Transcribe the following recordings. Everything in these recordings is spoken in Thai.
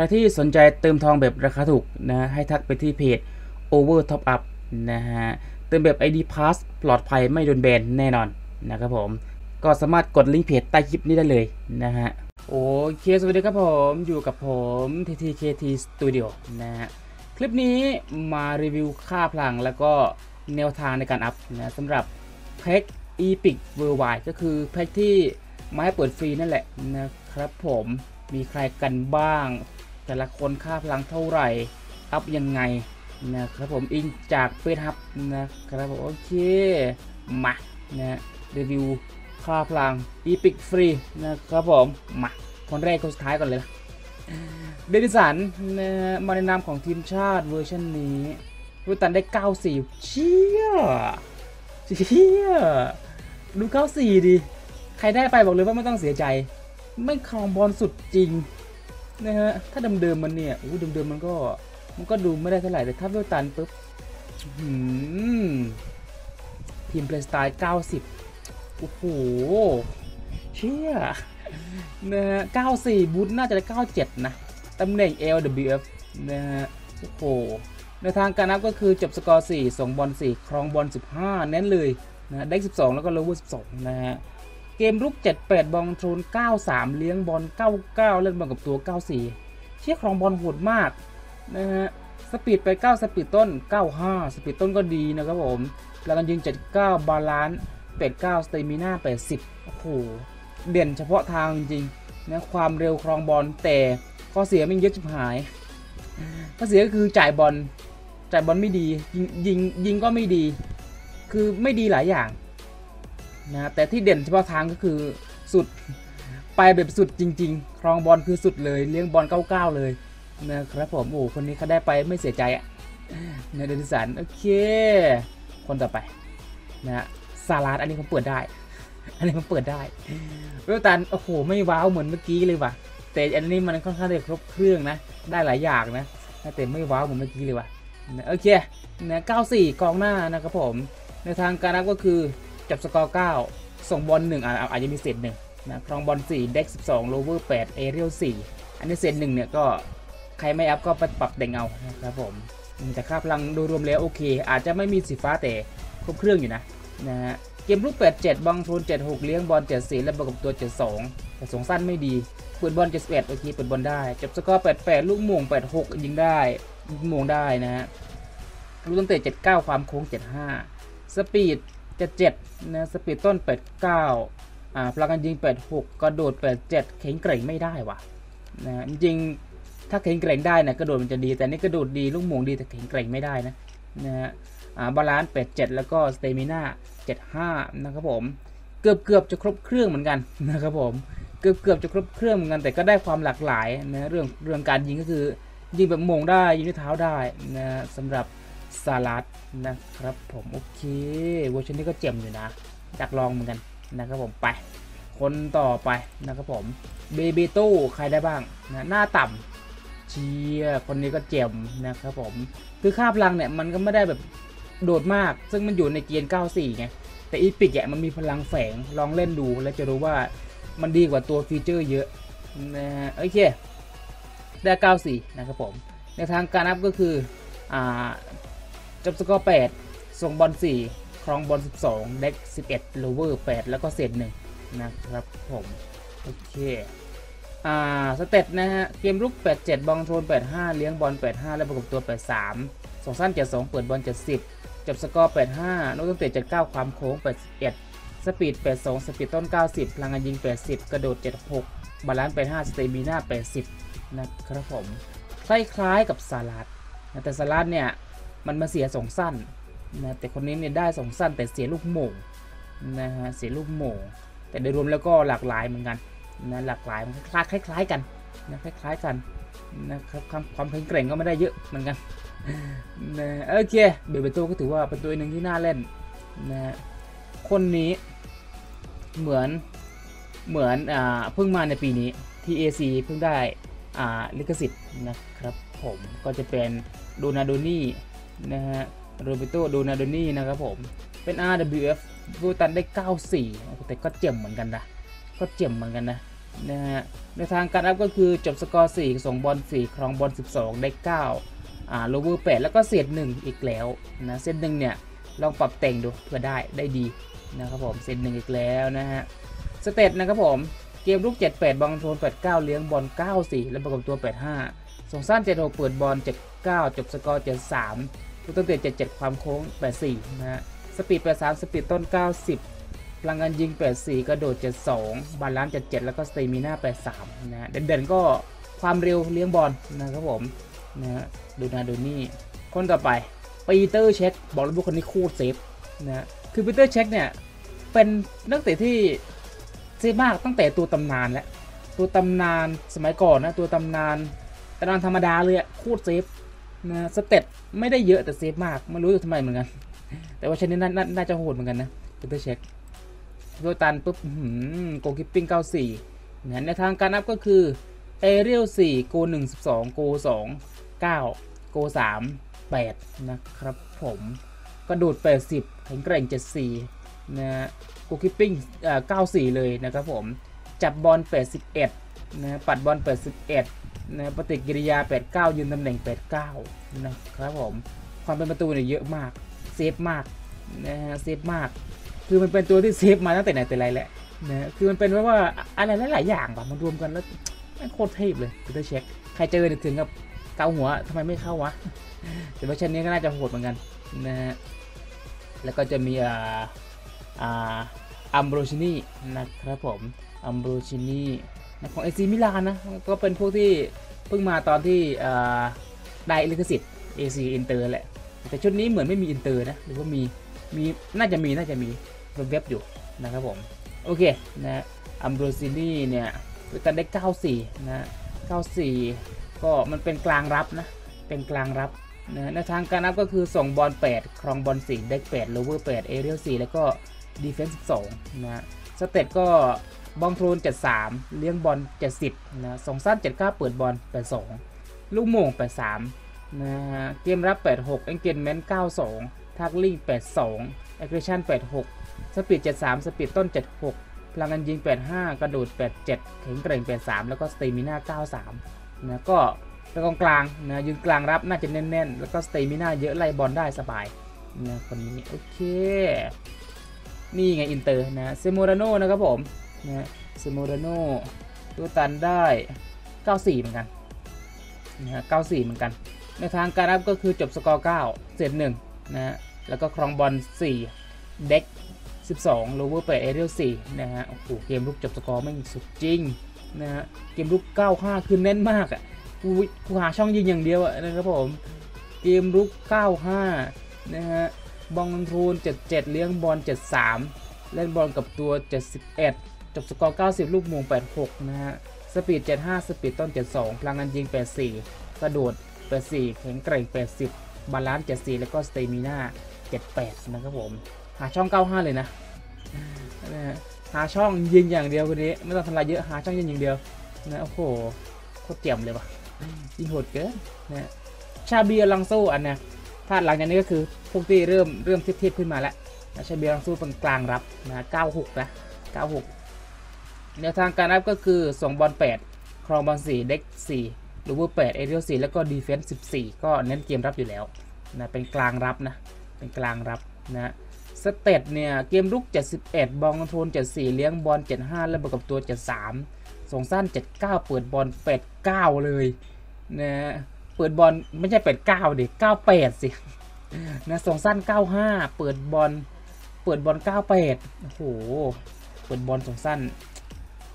ใครที่สนใจเติมทองแบบราคาถูกนะให้ทักไปที่เพจ OverTopup นะฮะเติมแบบ ID Pass ปลอดภัยไม่โดนแบนแน่นอนนะครับผมก็สามารถกดลิงก์เพจใต้คลิปนี้ได้เลยนะฮะโอเคสวัสดีครับผมอยู่กับผม TTKT Studio นะฮะคลิปนี้มารีวิวค่าพลังแล้วก็แนวทางในการอัพนะสำหรับแพ็ค Epic เวอร์ไวก็คือแพ็คที่มาให้เปิดฟรีนั่นแหละนะครับผมมีใครกันบ้างแต่ละคนค่าพลังเท่าไหร่อัพยังไงนะครับผมอิงจากเฟซฮับนะครับผมโอเคมานะรีวิวค่าพลัง Epic ฟรีนะครับผมมาคนแรกคนสุดท้ายก่อนเลยนะเดนิสันนะมาในนามของทีมชาติเวอร์ชันนี้รูตันได้94เชี่ยดู94ดิใครได้ไปบอกเลยว่าไม่ต้องเสียใจไม่ครองบอลสุดจริงนะฮะถ้าเดิมๆมันเนี่ยอู้เดิมๆมันก็ดูไม่ได้เท่าไหร่แต่ถ้าเวลตันปุ๊บทีมเพลย์สไตล์90โอ้โหเชี่ยนะฮะ94บูทน่าจะได้97นะตำแหน่ง LWF นะฮะโอ้โหในทางการนับก็คือจบสกอร์4ส่งบอล4ครองบอล15เน้นเลยนะได้12แล้วก็โลเวอร์12นะฮะเกมลุก78บอลทรูน93เลี้ยงบอล99เล่นบอลกับตัว94เชี่ยครองบอลโหดมากนะฮะสปีดไป9สปีดต้น95สปีดต้นก็ดีนะครับผมแล้วกันยิง79บาลานซ์89สเตมิน่า80โอ้โหเด่นเฉพาะทางจริงๆนะความเร็วครองบอลแต่ข้อเสียมันเยอะชิบหายข้อเสียก็คือจ่ายบอลไม่ดียิงก็ไม่ดีคือไม่ดีหลายอย่างนะแต่ที่เด่นเฉพาะทางก็คือสุดไปแบบสุดจริงๆครองบอลคือสุดเลยเลี้ยงบอล99เลยนะครับผมโอ้คนนี้เขาได้ไปไม่เสียใจอ่ะในเดนิสันโอเคคนต่อไปนะซาลาดอันนี้ผมเปิดได้เวลตันโอ้โหไม่ว้าวเหมือนเมื่อกี้เลยว่ะแต่อันนี้มันค่อนข้างจะครบเครื่องนะได้หลายอย่างนะแต่ไม่ว้าวเหมือนเมื่อกี้เลยว่ะโอเคนะ94กองหน้านะครับผมในทางการนับก็คือจับสกอร์9ส่งบอล1อาจจะมีเศษ1นะครองบอล4เด็ก12โลเวอร์8เอเรียล4อันนี้เศษ1เนี่ยก็ใครไม่อัพก็ปรับแต่งเอานะครับผมแต่ค่าพลังโดยรวมแล้วโอเคอาจจะไม่มีสีฟ้าแต่ครบเครื่องอยู่นะฮะเกมลูก87บอลทูน76เลี้ยงบอล74และประกบตัว72แต่ส่งสั้นไม่ดีเปิดบอล71โอเคเปิดบอลได้จับสกอร์88ลูกม่วง86ยิงได้ม่วงได้นะฮะลูกตั้งแต่79ความโค้ง75สปีด77นะสปีดต้น89พลังการยิง86กระโดด87แข็งเกร่งไม่ได้ว่ะนะจริงถ้าแข็งเกร่งได้นะกระโดดมันจะดีแต่นี่กระโดดดีลูกหม่งดีแต่แข็งเกร่งไม่ได้นะบาลานซ์87แล้วก็สเตมิน่า75นะครับผมเกือบจะครบเครื่องเหมือนกันนะครับผมเกือบจะครบเครื่องเหมือนกันแต่ก็ได้ความหลากหลายนะเรื่องการยิงก็คือยิงแบบหม่งได้ยิงด้วยเท้าได้นะสำหรับซาลาดนะครับผมโอเคเวอร์ชันนี้ก็เจ๋มอยู่นะอยากลองเหมือนกันนะครับผมไปคนต่อไปนะครับผมเบเบโต้ใครได้บ้างนะหน้าต่ำเชียคนนี้ก็เจ๋มนะครับผมคือค่าพลังเนี่ยมันก็ไม่ได้แบบโดดมากซึ่งมันอยู่ในเกียร์94ไงแต่อีพิกเนี่ยมันมีพลังแฝงลองเล่นดูแล้วจะรู้ว่ามันดีกว่าตัวฟีเจอร์เยอะนะโอเคได้94นะครับผมในทางการนับก็คือจับสกอร์8ส่งบอล4ครองบอล12เด็ก11โลเวอร์8แล้วก็เศษ1นะครับผมโอเคสเตตนะฮะเกมลุก87บอลโทน85เลี้ยงบอล85และประกบตัว83ส่งสั้น72เปิดบอล70จับสกอร์85นกตั้งแต่79ความโค้ง81สปีด82สปีดต้น90พลังงานยิง80กระโดด76บาลานซ์85สเตมิน่า80นะครับผมคล้ายๆกับซาลาดแต่ซาลาดเนี่ยมันมาเสียส่งสั้นนะแต่คนนี้เนี่ยได้ส่งสั้นแต่เสียลูกโม่นะฮะเสียลูกโม่แต่โดยรวมแล้วก็หลากหลายเหมือนกันนะหลากหลายมันคล้ายกันนะนะครับความแข็งแกร่งก็ไม่ได้เยอะเหมือนกันนะโอเคเบเบโต้ก็ถือว่าเป็นตัวหนึ่งที่น่าเล่นนะคนนี้เหมือนเพิ่งมาในปีนี้ TAC เพิ่งได้ลิขสิทธิ์นะครับผมก็จะเป็นโดนาโดนี่นะฮะโรเบโตโดนาโดนี่นะครับผมเป็น RWF วูตันได้94แต่ก็เจ๋มเหมือนกันนะ นะฮะในทางการอัพก็คือจบสกอร์4ส่งบอล4ครองบอล12ได้9โลเวอร์8แล้วก็เศษ1อีกแล้วนะเศษ1เนี่ยลองปรับแต่งดูเพื่อได้ดีนะครับผมเศษ1อีกแล้วนะฮะสเตตนะครับผมเกมลุก78บอลโทน89เลี้ยงบอล94แล้วประกบตัว85ส่งสั้น76เปิดบอล79จบสกอร์73ลูกตั้งเตะ77ความโค้ง84นะฮะสปีด83สปีดต้น90พลังงานยิง84กระโดด72บาลานซ์77แล้วก็สเตมิน่า83นะเด่นๆก็ความเร็วเลี้ยงบอลนะครับผมนะดูนาดูนี่คนต่อไปปีเตอร์เช็คบอกเลยบุคคลนี้โคตรเซฟนะคือปีเตอร์เช็คเนี่ยเป็นนักเตะที่เซฟมากตั้งแต่ตัวตำนานแล้วตัวตำนานสมัยก่อนนะตัวตำนานธรรมดาเลยโคตรเซฟนะสเตตไม่ได้เยอะแต่เซฟมากไม่รู้ทำไมเหมือนกันแต่ว่าชนิดนั้นน่าจะโหดเหมือนกันนะปีเตอร์เช็คโดยตันปุ๊บโกลคิปปิ้ง94นะในทางการนับก็คือเอเรียล4โก1 12โก2 9โก3 8นะครับผมกระโดด80แข็งแกร่ง74นะโกลคิปปิ้ง94เลยนะครับผมจับบอล81นะปัดบอล81นะปฏิกิริยา89ยืนตำแหน่ง89นะครับผมความเป็นประตูเนี่ยเยอะมากเซฟมากนะฮะเซฟมากคือมันเป็นตัวที่เซฟมาตั้งแต่ไหนแต่ไรแหละนะคือมันเป็นเพราะว่าอะไรหลายๆอย่างแบบมันรวมกันแล้วโคตรเทพเลยปีเตอร์เช็คใครเจอถึงกับเกาหัวทำไมไม่เข้าวะแต่ว่าชั้นนี้ก็น่าจะโหดเหมือนกันนะฮะแล้วก็จะมีอัมโบรชินีนะครับผมอัมโบรชินีของเอซีมิลานนะก็เป็นพวกที่เพิ่งมาตอนที่ได้ลิขสิทธิ์เอซีอินเตอร์แหละแต่ชุดนี้เหมือนไม่มีอินเตอร์นะหรือว่ามีน่าจะมีเว็บอยู่นะครับผมโอเคนะอัมโบรซินี่เนี่ยตันได้94นะ94ก็มันเป็นกลางรับนะเป็นกลางรับนะในทางการนับก็คือส่งบอล8ครองบอล4ได้8โลเวอร์8เอเรียล4แล้วก็ดีเฟนซ์12นะสเตตก็บอลโทน73เลี้ยงบอล70นะส่งสั้น79เปิดบอล82ลูกโม่ง83นะเกมรับ86เอ็นเกจเมนต์92ทักลิ่ง82แอคชั่น86สปีด73สปีดต้น76พลังงานยิง85กระโดด87แข็งแกร่ง83แล้วก็สเตมิน่า93นะก็กองกลางนะยืนกลางรับน่าจะแน่นๆแล้วก็สเตมิน่าเยอะไล่บอลได้สบายนะคนนี้โอเคนี่ไงอินเตอร์นะเซโมราโนนะครับผมนะเซโมราโนตัวตันได้94เหมือนกันนะ94เหมือนกันในทางการรับก็คือจบสกอร์9เศษ1นะแล้วก็ครองบอล4เด็ก12โลเวอร์8เอเรียล4นะฮะโอ้โหเกมลุกจบสกอร์ไม่สุดจริงนะฮะเกมลุก95คือแน่นมากอ่ะกูหาช่องยิงอย่างเดียวอ่ะนะครับผมเกมลุก95นะฮะบอลทูน77เลี้ยงบอล73เล่นบอลกับตัว71จบสกอร์90ลูกมง86นะฮะสปีด75สปีดต้น72พลังงานยิง84กระโดด84แข็งแกร่ง80บาลานซ์74แล้วก็สเตมิน่า78นะครับผมหาช่อง95เลยนะหาช่องยิงอย่างเดียวคนนี้ไม่ต้องทำลายเยอะหาช่องยิงอย่างเดียวนะโอ้โหโคตรเจ๋งเลยว่ะยิงโหดเกินนะชาเบียลังสู้อันนะถ้าหลังจากนี้ก็คือพวกที่เริ่มเทียบขึ้นมาแล้วนะชาเบียลังสู้เป็นกลางรับนะ96นะ96แนวทางการรับก็คือส่งบอล8ครองบอล4เด็ก4ลูเวอร์8เอเรียล4แล้วก็ดีเฟนซ์14ก็เน้นเกมรับอยู่แล้วนะเป็นกลางรับนะเป็นกลางรับนะสเตตเนี่ยเกมลุก71บอลโทน74เลี้ยงบอล75และประกบตัว73ส่งสั้น79เปิดบอล89เลยนะเปิดบอลไม่ใช่89ดิ98สินะส่งสั้น95เปิดบอล98โอ้โหเปิดบอลส่งสั้น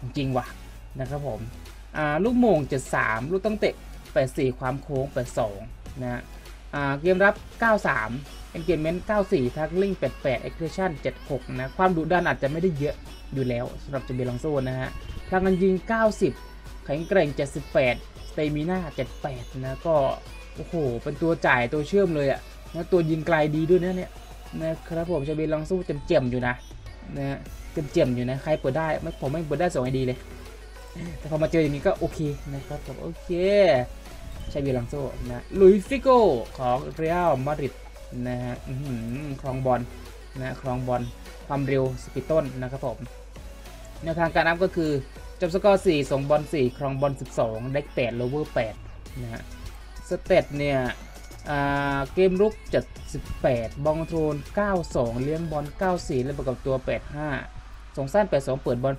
จริงว่ะนะครับผมลูกโม่ง73ลูกตั้งเตะ84ความโค้ง82นะเกมรับ93Engagement 94 Tackling 88 Accretion 76 นะความดุดันอาจจะไม่ได้เยอะอยู่แล้วสำหรับจาเบียลังโซนะฮะพลังงานยิง90แข็งแกร่ง78 Stamina 78นะก็โอ้โหเป็นตัวจ่ายตัวเชื่อมเลยอ่ะนะตัวยิงไกลดีด้วยนะเนี่ยนะครับผมจาเบียลังโซเจียมๆอยู่นะเจียมอยู่นะใครเปิดได้ผมไม่เปิดได้2ไอดีเลยแต่พอมาเจออย่างนี้ก็โอเคนะครับผมโอเคจาเบียลังโซนะลุยฟิโกของเรอัลมาดริดนะฮะครองบอลนะครองบอลความเร็วสปีดต้นนะครับผมแนวทางการนับก็คือ จบสกอร์4ส่งบอล4ครองบอล12เด็ก8โลเวอร์8นะฮะสเตตเนี่ยเกมรุก78บอลคอนโทรล92เลี้ยงบอล94และประกอบตัว85ส่งสั้น82เปิดบอล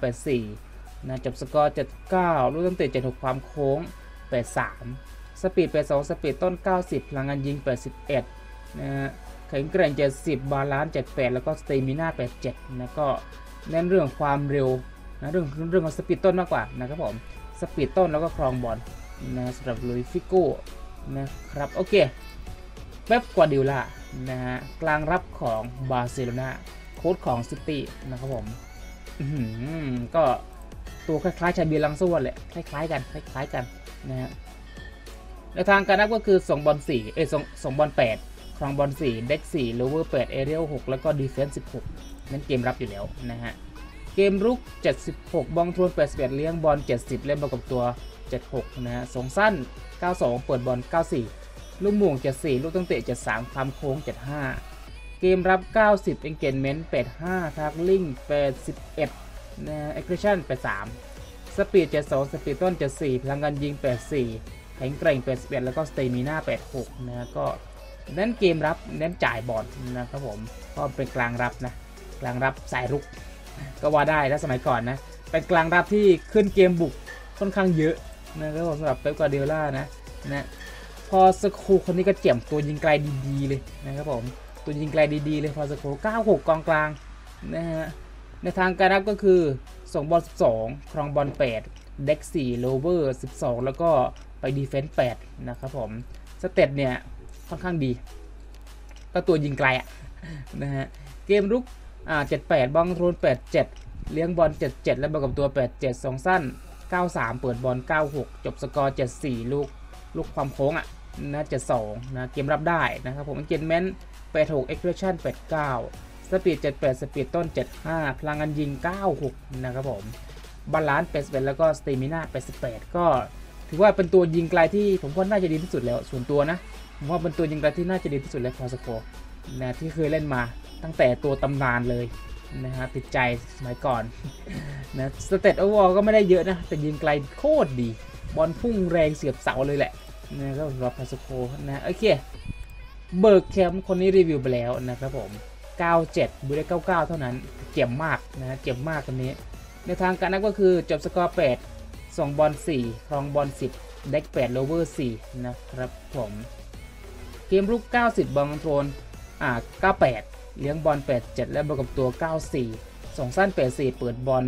84นะจบสกอร์79ลูกตั้งเตะ76ความโค้ง83สปีด82สปีดต้น90พลังงานยิง81นะฮะแข็งแกร่ง70บาลานซ์78แล้วก็สเตมิน่า87นะก็เน้นเรื่องความเร็วนะเรื่องของสปีดต้นมากกว่านะครับผมสปีดต้นแล้วก็ครองบอลนะสำหรับลุยฟิโก้นะครับโอเคเป๊ป กวาร์ดิโอลานะฮะกลางรับของบาร์เซโลนาโค้ชของซิตี้นะครับผมก็ตัวคล้ายๆชาบีลังส่วนแหละคล้ายๆกันนะฮะในทางการนับก็คือส่งบอล4ส่งบอล8ครองบอล4เด็ก4โลเวอร์8เอเรียล6แล้วก็ดีเฟนซ์16นั่นเกมรับอยู่แล้วนะฮะเกมรุก76บอลทวน81เลี้ยงบอล70เล่นประกอบตัว76นะฮะส่งสั้น92เปิดบอล94ลูกหม่ง74ลูกตั้งเตะ73ความโค้ง75เกมรับ90 engagement 85 tackling 81นะ aggression 83 speed 72 speed ต้น74พลังงานยิง84แข็งแกร่ง81แล้วก็ stamina 86นะก็เน้นเกมรับเน้นจ่ายบอลนะครับผมก็เป็นกลางรับนะกลางรับสายรุกก็ว่าได้แล้วสมัยก่อนนะเป็นกลางรับที่ขึ้นเกมบุกค่อนข้างเยอะนะครับสำหรับเป๊ป กวาร์ดิโอลานะพอสโคคนนี้ก็เจี่ยมตัวยิงไกลดีๆเลยนะครับผมตัวยิงไกลดีๆเลยพอสโค96กองกลางนะฮะในทางการรับก็คือส่งบอล12ครองบอล8เด็ก4โลเวอร์12แล้วก็ไปดีเฟนส์8นะครับผมสเตตเนี่ยค่อนข้างดีก็ตัวยิงไกลนะฮะเกมรุก78บอลโรน87เลี้ยงบอล77และประกอบตัว87ส่งสั้น93เปิดบอล96จบสกอร์74ลูกความโค้งนะ72นะเกมรับได้นะครับผมเกมแมน86 aggression 89 สปีด78สปีดต้น75พลังงานยิง96นะครับผมบาลานซ์81แล้วก็สเตมิน่า88ก็ถือว่าเป็นตัวยิงไกลที่ผมว่าน่าจะดีที่สุดแล้วส่วนตัวนะผมว่าเป็นตัวยิงไกลที่น่าจะดีที่สุดแล้วพอสโคนะที่เคยเล่นมาตั้งแต่ตัวตำนานเลยนะฮะติดใจสมัยก่อนนะสเตตโอเวอร์ก็ไม่ได้เยอะนะแต่ยิงไกลโคตรดีบอลพุ่งแรงเสียบเสาเลยแหละนะก็รอพาสโคนะโอเคเบิร์กแคมป์คนนี้รีวิวไปแล้วนะครับผม97 บุรี99เท่านั้นเจ็บมากนะเจ็บมากคนนี้ในทางการนับก็คือจบสกอร์8ส่งบอล4ครองบอล10เด็ก8โลเวอร์4นะครับผมเกมรุก90บอลคอนโทรล98เลี้ยงบอล87และประกอบตัว94ส่งสั้น84เปิดบอล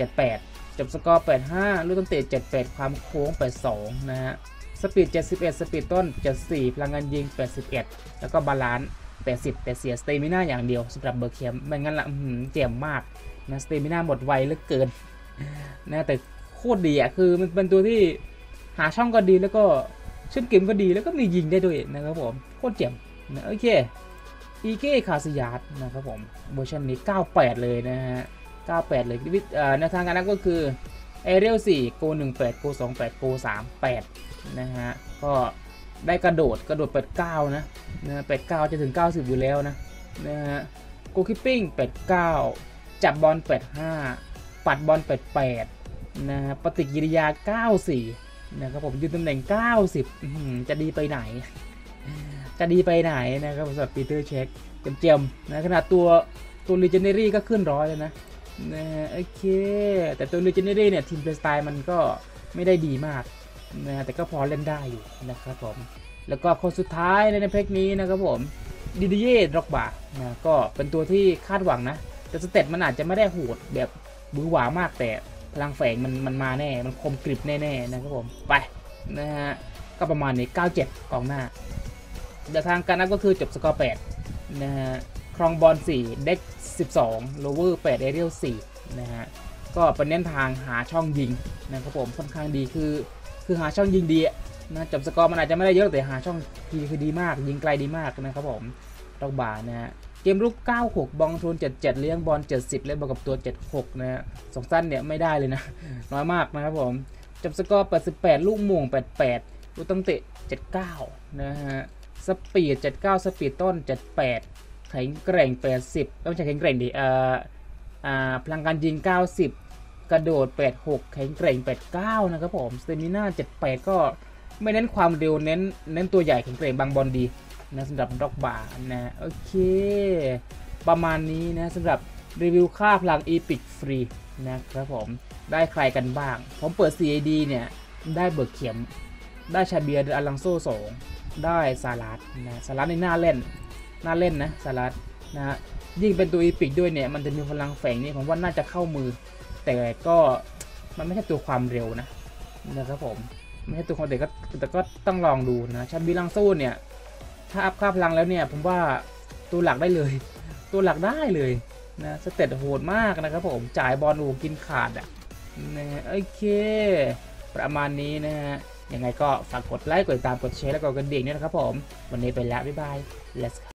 78จบสกอร์85ลูกตั้งเตะ78ความโค้ง82นะฮะสปีด71สปีดต้น74พลังงานยิง81แล้วก็บาลานซ์80แต่เสียสเตมิน่าอย่างเดียวสำหรับเบอร์เคียมไม่งั้นละเจ็บมากนะสเตมิน่าหมดไวเหลือเกินนะแต่โคตรดีคือมันเป็นตัวที่หาช่องก็ดีแล้วก็ชุดเกมก็ดีแล้วก็มียิงได้ด้วยนะครับผมโคตรเจ็บนะโอเคอีเก้ คาซิยาสนะครับผมเวอร์ชันนี้98เลยนะฮะ98เลยในทางการนับก็คือเอเรียล4โก18โก28โก38นะฮะก็ได้กระโดด89นะ89จะถึง90อยู่แล้วนะฮะโกคิปปิ้ง89จับบอล85ปัดบอล88นะฮะปฏิกิริยา94นะครับผมยืนตำแหน่ง90จะดีไปไหนนะครับสำหรับปีเตอร์เช็คเจียมๆนะขนาดตัวลีเจนเนอรี่ก็ขึ้น100เลยนะโอเคแต่ตัวลีเจนเนอรี่เนี่ยทีมเพลย์สไตล์มันก็ไม่ได้ดีมากนะแต่ก็พอเล่นได้อยู่นะครับผมแล้วก็คนสุดท้ายในเพลย์นี้นะครับผมดิดิเย่ร็อกบานะก็เป็นตัวที่คาดหวังนะแต่สเตตมันอาจจะไม่ได้โหดแบบบื้อหวามากแต่พลังแฝงมันมาแน่มันคมกริบแน่ๆนะครับผมไปนะฮะก็ประมาณนี้97กองหน้าแต่ทางการนับก็คือจบสกอร์8นะฮะครองบอล4เด็ก12โลเวอร์8เอเรียล4นะฮะก็เป็นเน้นทางหาช่องยิงนะครับผมค่อนข้างดีคือหาช่องยิงดีนะจบสกอร์มันอาจจะไม่ได้เยอะแต่หาช่องทีคือดีมากยิงไกลดีมากนะครับผมดอกบานะฮะเกมรุก96บอลทูน77เลี้ยงบอล70เล่นบอลกับตัว76นะฮะสองสั้นเนี่ยไม่ได้เลยนะน้อยมากนะครับผมจบสกอร์88ลูกม่วง88ลูกตั้งเตะ79นะฮะสปีด79สปีดต้น78แข็งแกร่ง80ไม่ใช่แข็งแกร่งดิพลังการยิง90 กระโดด86แข็งแกร่ง89นะครับผมสเตมิน่า78ก็ไม่เน้นความเร็วเน้นตัวใหญ่แข็งแกร่งบางบอลดีนะสำหรับด็อกบาร์นะโอเคประมาณนี้นะสำหรับรีวิวค่าพลัง Epic ฟรีนะครับผมได้ใครกันบ้างผมเปิด CAD เนี่ยได้เบิกเข็มได้ชาเบียร์อลังโซ่2ได้ซาลัดนะซาลัดในน่าเล่นนะซาลัดนะฮะยิ่งเป็นตัว Epic ด้วยเนี่ยมันจะมีพลังแฝงนี่ผมว่าน่าจะเข้ามือแต่ก็มันไม่ใช่ตัวความเร็วนะครับผมไม่ใช่ตัวความเร็วแต่ก็ต้องลองดูนะชาเบียร์อลังโซ่เนี่ยถ้าอัพค่าพลังแล้วเนี่ยผมว่าตัวหลักได้เลยนะสเตตโหดมากนะครับผมจ่ายบอลโอ้กินขาดอ่ะนะโอเคประมาณนี้นะฮะยังไงก็ฝากกดไลค์กดติดตามกดแชร์แล้วก็กดกระดิ่งด้วยนะครับผมวันนี้ไปแล้วบ๊ายบาย Let's go